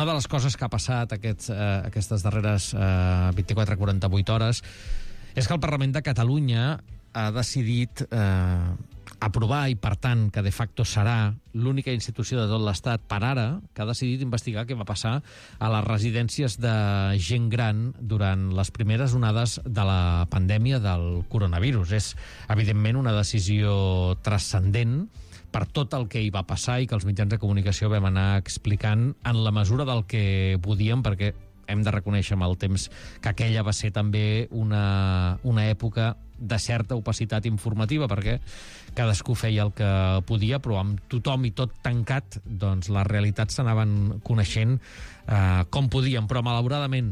Una de les coses que ha passat aquestes darreres 24-48 hores és que el Parlament de Catalunya ha decidit aprovar, i per tant que de facto serà l'única institució de tot l'Estat per ara que ha decidit investigar què va passar a les residències de gent gran durant les primeres onades de la pandèmia del coronavirus. És, evidentment, una decisió transcendent per tot el que hi va passar i que els mitjans de comunicació vam anar explicant en la mesura del que podíem, perquè hem de reconèixer amb el temps que aquella va ser també una època de certa opacitat informativa, perquè cadascú feia el que podia, però amb tothom i tot tancat, doncs les realitats s'anaven coneixent com podien, però malauradament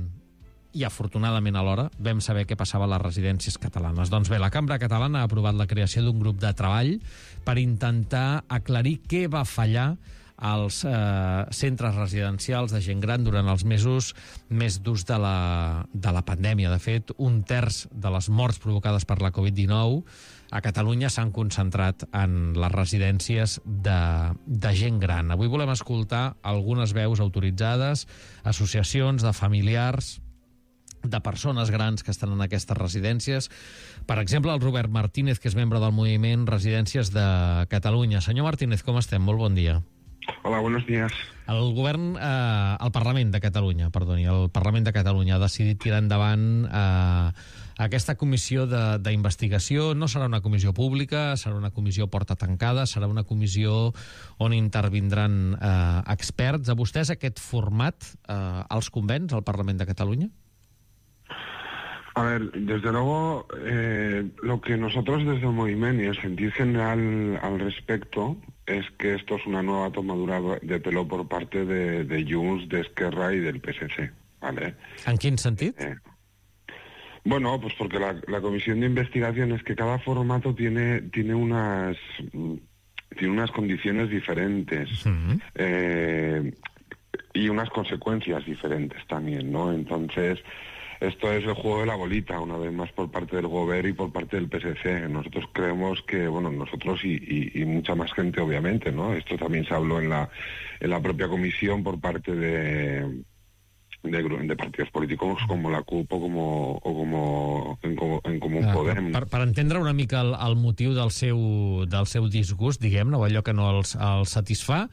i afortunadament alhora vam saber què passava a les residències catalanes. Doncs bé, la Cambra Catalana ha aprovat la creació d'un grup de treball per intentar aclarir què va fallar als centres residencials de gent gran durant els mesos més durs de la pandèmia. De fet, un terç de les morts provocades per la Covid-19 a Catalunya s'han concentrat en les residències de gent gran. Avui volem escoltar algunes veus autoritzades, associacions de familiars, de persones grans que estan en aquestes residències. Per exemple, el Robert Martínez, que és membre del Moviment Residències de Catalunya. Senyor Martínez, com estem? Molt bon dia. Hola, buenos días. El Parlament de Catalunya, perdoni, el Parlament de Catalunya ha decidit tirar endavant aquesta comissió d'investigació. No serà una comissió pública, serà una comissió porta tancada, serà una comissió on intervindran experts. A vostès aquest format els convenç al Parlament de Catalunya? A ver, desde luego, lo que nosotros desde el movimiento y el sentir general al respecto es que esto es una nueva tomadura de pelo por parte de Junts, de Esquerra y del PSC, ¿vale? ¿En qué sentido? Bueno, pues porque la comisión de investigación es que cada formato tiene unas condiciones diferentes. Uh-huh. Y unas consecuencias diferentes también, ¿no? Entonces, esto es el juego de la bolita, una vez más, por parte del Govern y por parte del PSC. Nosotros creemos que, bueno, nosotros y mucha más gente, obviamente, ¿no? Esto también se habló en la propia comisión por parte de partidos políticos como la CUP o com Podem. Per entendre una mica el motiu del seu disgust, diguem-ne, o allò que no els satisfà,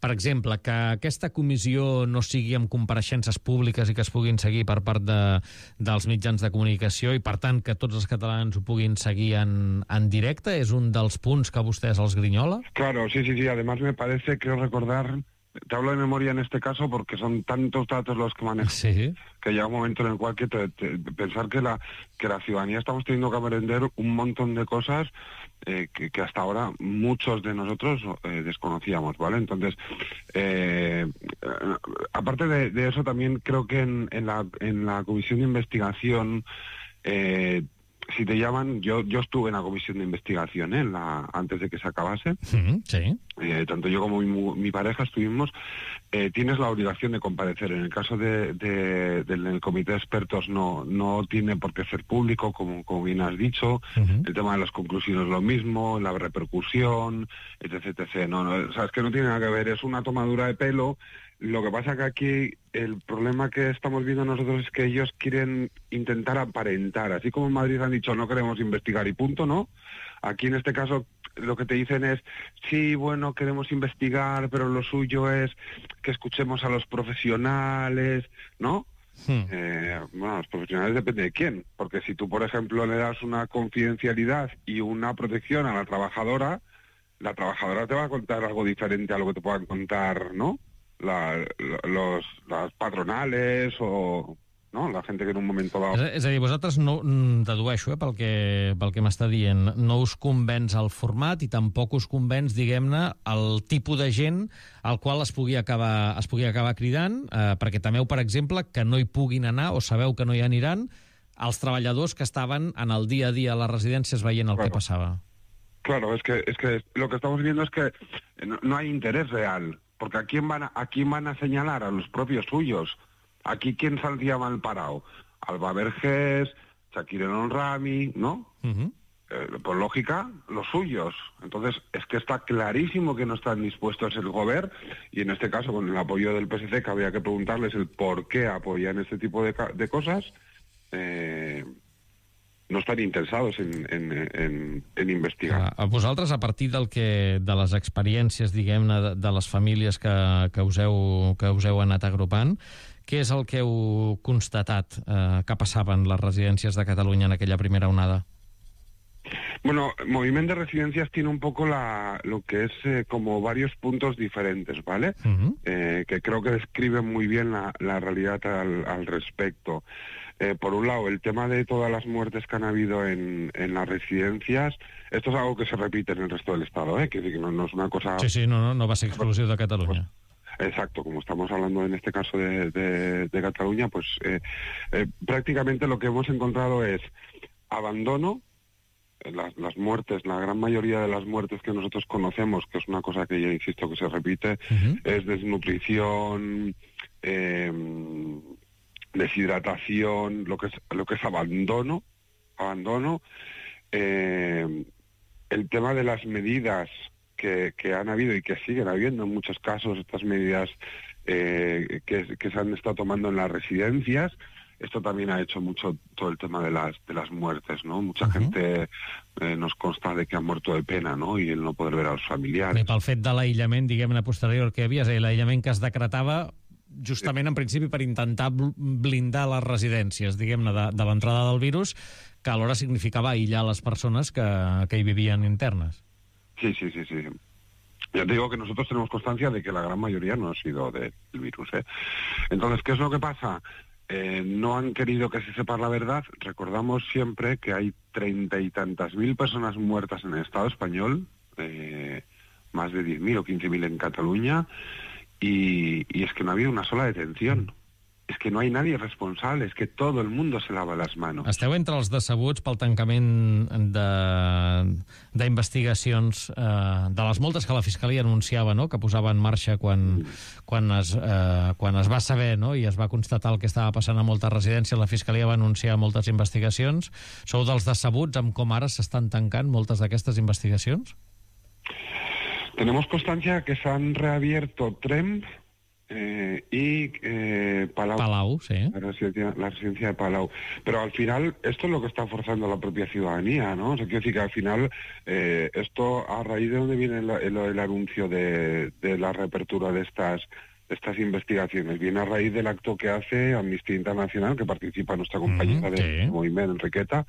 per exemple, que aquesta comissió no sigui amb compareixences públiques i que es puguin seguir per part dels mitjans de comunicació i, per tant, que tots els catalans ho puguin seguir en directe, és un dels punts que a vostès els grinyola? Claro, sí. Además, me parece, creo recordar... Te hablo de memoria en este caso porque son tantos datos los que manejo, sí, que llega un momento en el cual que pensar que la ciudadanía estamos teniendo que aprender un montón de cosas que hasta ahora muchos de nosotros desconocíamos, ¿vale? Entonces, aparte de eso, también creo que en la comisión de investigación, si te llaman, yo estuve en la comisión de investigación antes de que se acabase. Sí. Tanto yo como mi pareja estuvimos. Tienes la obligación de comparecer. En el caso del comité de expertos no tiene por qué ser público, como bien has dicho. Uh-huh. El tema de las conclusiones lo mismo, la repercusión, etc. No, sabes que no tiene nada que ver. Es una tomadura de pelo. Lo que pasa que aquí el problema que estamos viendo nosotros es que ellos quieren intentar aparentar. Así como en Madrid han dicho, no queremos investigar y punto, ¿no? Aquí en este caso lo que te dicen es, sí, bueno, queremos investigar, pero lo suyo es que escuchemos a los profesionales, ¿no? Sí. Bueno, los profesionales depende de quién. Porque si tú, por ejemplo, le das una confidencialidad y una protección a la trabajadora te va a contar algo diferente a lo que te puedan contar, ¿no? Las patronales o no, la gent que en un moment dado... És a dir, vosaltres no, dedueixo, pel que m'està dient, no us convenç el format i tampoc us convenç, diguem-ne, el tipus de gent al qual es pugui acabar cridant, perquè temeu, per exemple, que no hi puguin anar o sabeu que no hi aniran els treballadors que estaven en el dia a dia a les residències veient el que passava. Claro, es que lo que estamos viendo es que no hay interés real. Porque ¿a quién van a señalar? A los propios suyos. Aquí, ¿quién saldría mal parado? Alba Verges, Shakir Elon Rami, ¿no? Uh-huh. por lógica, los suyos. Entonces, es que está clarísimo que no están dispuestos el gobierno, y en este caso con el apoyo del PSC, que habría que preguntarles el por qué apoyan este tipo de cosas, no estan interessats en investigar. A vosaltres, a partir de les experiències, diguem-ne, de les famílies que us heu anat agrupant, què és el que heu constatat que passaven les residències de Catalunya en aquella primera onada? Bueno, Moviment de Residencias tiene un poco lo que es como varios puntos diferentes, ¿vale? Que creo que describen muy bien la realidad al respecto. Por un lado, el tema de todas las muertes que han habido en las residencias, esto es algo que se repite en el resto del Estado, ¿eh? Que no es una cosa... Sí, no va a ser exclusivo de Cataluña. Exacto, como estamos hablando en este caso de Cataluña, pues prácticamente lo que hemos encontrado es abandono. Las muertes, la gran mayoría de las muertes que nosotros conocemos, que es una cosa que yo insisto que se repite, es desnutrición, deshidratación, lo que es abandono. El tema de las medidas que han habido y que siguen habiendo en muchos casos, estas medidas que se han estado tomando en las residencias. Esto también ha hecho mucho todo el tema de las muertes, ¿no? Mucha gente nos consta de que ha muerto de pena, ¿no? I el no poder veure els familiars. I pel fet de l'aïllament, diguem-ne, posterior que hi havia, és a dir, l'aïllament que es decretava justament en principi per intentar blindar les residències, diguem-ne, de l'entrada del virus, que alhora significava aïllar les persones que hi vivien internes. Sí. Ya te digo que nosotros tenemos constancia de que la gran mayoría no ha sido del virus, ¿eh? Entonces, ¿qué es lo que pasa? No han querido que se sepa la verdad. Recordamos siempre que hay 30 y tantas mil personas muertas en el Estado español, más de 10.000 o 15.000 en Cataluña, y es que no ha habido una sola detención. És que no hi ha nadie responsable, és que tot el món se lava les mans. Esteu entre els decebuts pel tancament d'investigacions, de les moltes que la Fiscalia anunciava, no?, que posava en marxa quan es va saber, no?, i es va constatar el que estava passant a moltes residències. La Fiscalia va anunciar moltes investigacions. Sou dels decebuts amb com ara s'estan tancant moltes d'aquestes investigacions? Tenemos constancia que s'han reabierto Tremp, Palau, sí. La residencia de Palau. Pero al final esto es lo que está forzando a la propia ciudadanía, ¿no? O sea, quiero decir que al final esto, a raíz de donde viene el anuncio de la reapertura de estas investigaciones, viene a raíz del acto que hace Amnistía Internacional, que participa nuestra compañera de Moviment, Enriqueta,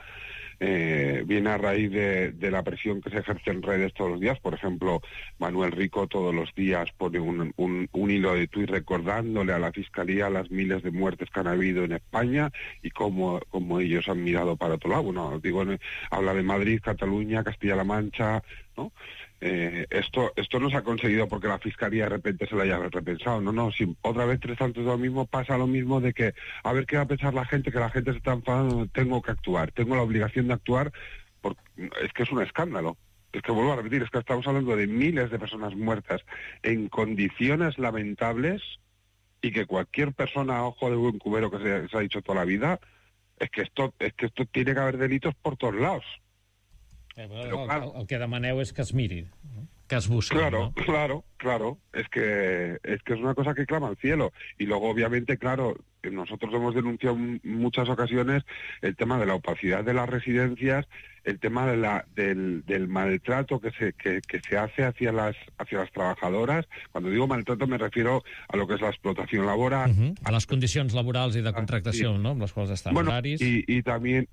viene a raíz de la presión que se ejerce en redes todos los días. Por ejemplo, Manuel Rico todos los días pone un hilo de tuit recordándole a la Fiscalía las miles de muertes que han habido en España y cómo ellos han mirado para otro lado. Bueno, digo, habla de Madrid, Cataluña, Castilla-La Mancha, ¿no? Esto no se ha conseguido porque la Fiscalía de repente se lo haya repensado. No, si otra vez tres tantos de lo mismo, pasa lo mismo de que a ver qué va a pensar la gente, que la gente se está enfadando, tengo que actuar, tengo la obligación de actuar, porque es que es un escándalo. Es que vuelvo a repetir, es que estamos hablando de miles de personas muertas en condiciones lamentables y que cualquier persona a ojo de buen cubero que se ha dicho toda la vida, es que esto tiene que haber delitos por todos lados. Però, clar, el que demaneu és que es miri, que es busqui. Claro. Es que es una cosa que clama al cielo. Y luego, obviamente, claro, nosotros hemos denunciado en muchas ocasiones el tema de la opacidad de las residencias, el tema del maltrato que se hace hacia las trabajadoras. Cuando digo maltrato me refiero a lo que es la explotación laboral, a las condiciones laborales y de contratación, ¿no?, las cuales están horarios. Y también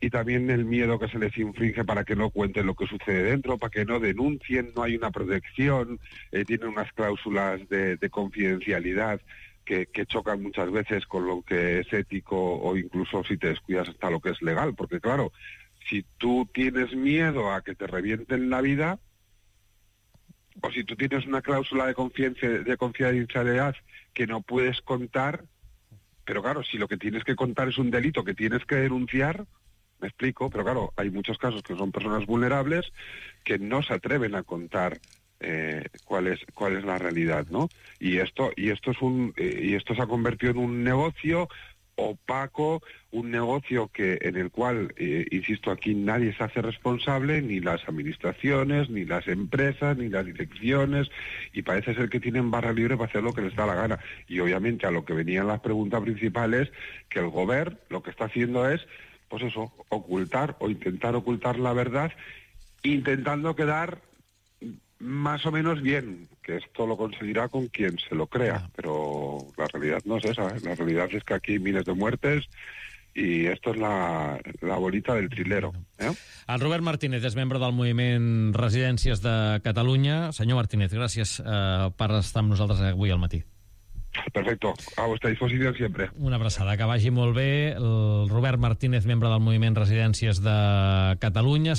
el miedo que se les infringe para que no cuenten lo que sucede dentro, para que no denuncien, no hay una protección, tienen unas cláusulas de confidencialidad que chocan muchas veces con lo que es ético o incluso si te descuidas hasta lo que es legal, porque claro, si tú tienes miedo a que te revienten la vida, o si tú tienes una cláusula de confidencialidad que no puedes contar, pero claro, si lo que tienes que contar es un delito que tienes que denunciar, me explico, pero claro, hay muchos casos que son personas vulnerables que no se atreven a contar cuál es la realidad, ¿no? Y esto se ha convertido en un negocio opaco, un negocio en el cual, insisto, aquí nadie se hace responsable, ni las administraciones, ni las empresas, ni las direcciones, y parece ser que tienen barra libre para hacer lo que les da la gana. Y obviamente a lo que venían las preguntas principales, que el gobierno lo que está haciendo es, pues eso, ocultar o intentar ocultar la verdad, intentando quedar más o menos bien, que esto lo conseguirá con quien se lo crea, pero la realidad no es esa, ¿eh? La realidad es que aquí hay miles de muertes i esto és la bolita del trilero. El Robert Martínez és membre del Moviment Residències de Catalunya. Senyor Martínez, gràcies per estar amb nosaltres avui al matí. Perfecto, a vostra disposició sempre. Una abraçada, que vagi molt bé. El Robert Martínez, membre del Moviment Residències de Catalunya.